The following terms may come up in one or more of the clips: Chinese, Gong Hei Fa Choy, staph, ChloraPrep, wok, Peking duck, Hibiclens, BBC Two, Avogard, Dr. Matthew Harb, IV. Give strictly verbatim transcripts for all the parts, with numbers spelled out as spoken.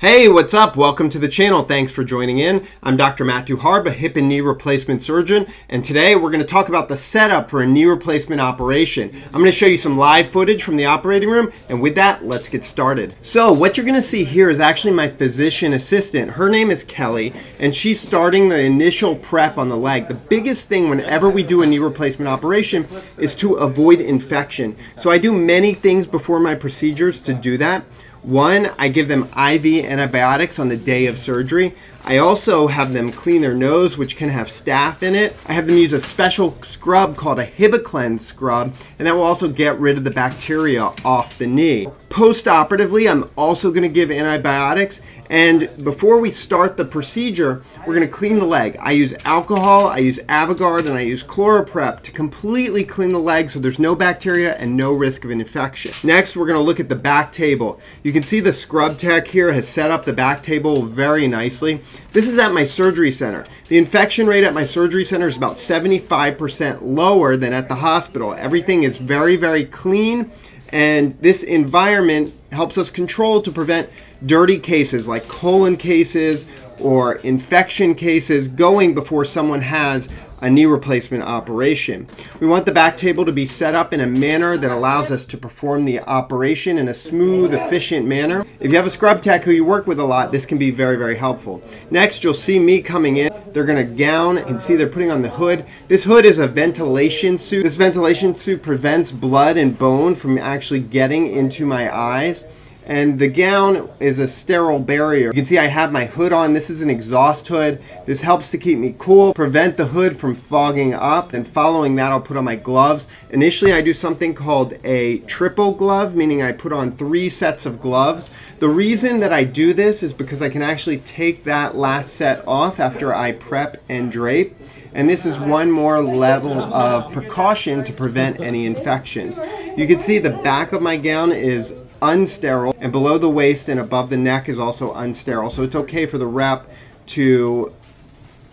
Hey, what's up? Welcome to the channel. Thanks for joining in. I'm Doctor Matthew Harb, a hip and knee replacement surgeon, and today we're going to talk about the setup for a knee replacement operation. I'm going to show you some live footage from the operating room, and with that, let's get started. So what you're going to see here is actually my physician assistant. Her name is Kelly, and she's starting the initial prep on the leg. The biggest thing whenever we do a knee replacement operation is to avoid infection. So I do many things before my procedures to do that. One, I give them I V antibiotics on the day of surgery. I also have them clean their nose, which can have staph in it. I have them use a special scrub called a Hibiclens scrub, and that will also get rid of the bacteria off the knee. Post-operatively, I'm also going to give antibiotics, and before we start the procedure, we're going to clean the leg. I use alcohol, I use Avogard, and I use ChloraPrep to completely clean the leg so there's no bacteria and no risk of an infection. Next, we're going to look at the back table. You can see the scrub tech here has set up the back table very nicely. This is at my surgery center. The infection rate at my surgery center is about seventy-five percent lower than at the hospital. Everything is very, very clean, and this environment helps us control to prevent dirty cases like colon cases or infection cases going before someone has a knee replacement operation. We want the back table to be set up in a manner that allows us to perform the operation in a smooth, efficient manner. If you have a scrub tech who you work with a lot, this can be very, very helpful. Next, you'll see me coming in. They're gonna gown. You can see they're putting on the hood. This hood is a ventilation suit. This ventilation suit prevents blood and bone from actually getting into my eyes. And the gown is a sterile barrier. You can see I have my hood on. This is an exhaust hood. This helps to keep me cool, prevent the hood from fogging up, and following that I'll put on my gloves. Initially I do something called a triple glove, meaning I put on three sets of gloves. The reason that I do this is because I can actually take that last set off after I prep and drape. And this is one more level of precaution to prevent any infections. You can see the back of my gown is unsterile, and below the waist and above the neck is also unsterile, so it's okay for the rep to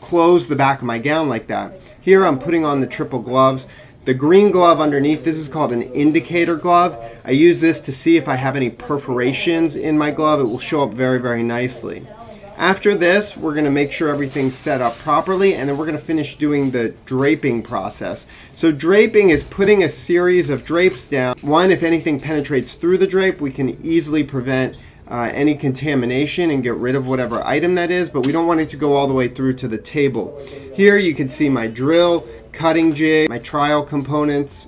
close the back of my gown like that. Here I'm putting on the triple gloves. The green glove underneath, this is called an indicator glove. I use this to see if I have any perforations in my glove. It will show up very, very nicely. After this, we're going to make sure everything's set up properly, and then we're going to finish doing the draping process. So draping is putting a series of drapes down. One, if anything penetrates through the drape, we can easily prevent uh, any contamination and get rid of whatever item that is, but we don't want it to go all the way through to the table. Here you can see my drill, cutting jig, my trial components.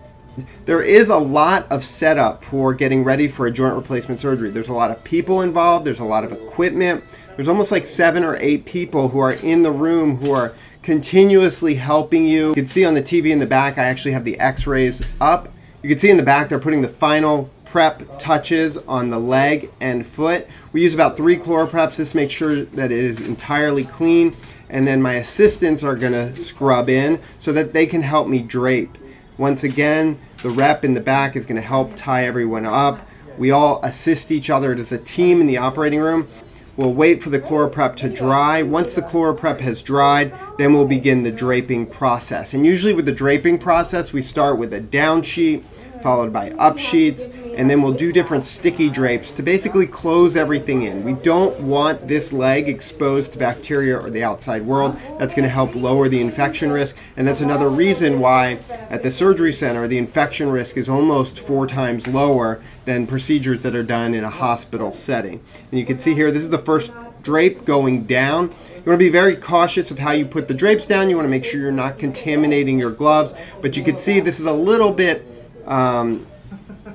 There is a lot of setup for getting ready for a joint replacement surgery. There's a lot of people involved. There's a lot of equipment. There's almost like seven or eight people who are in the room who are continuously helping you. You can see on the T V in the back, I actually have the x-rays up. You can see in the back, they're putting the final prep touches on the leg and foot. We use about three ChloraPreps. This makes sure that it is entirely clean. And then my assistants are going to scrub in so that they can help me drape. Once again, the rep in the back is going to help tie everyone up. We all assist each other. It is a team in the operating room. We'll wait for the ChloraPrep to dry. Once the ChloraPrep has dried, then we'll begin the draping process. And usually with the draping process, we start with a down sheet, followed by up sheets, and then we'll do different sticky drapes to basically close everything in. We don't want this leg exposed to bacteria or the outside world. That's going to help lower the infection risk, and that's another reason why at the surgery center the infection risk is almost four times lower than procedures that are done in a hospital setting. And you can see here, this is the first drape going down. You want to be very cautious of how you put the drapes down. You want to make sure you're not contaminating your gloves, but you can see this is a little bit Um,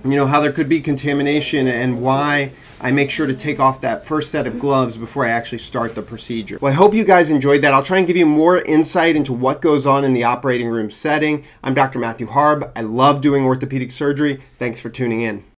you know, how there could be contamination and why I make sure to take off that first set of gloves before I actually start the procedure. Well, I hope you guys enjoyed that. I'll try and give you more insight into what goes on in the operating room setting. I'm Doctor Matthew Harb. I love doing orthopedic surgery. Thanks for tuning in.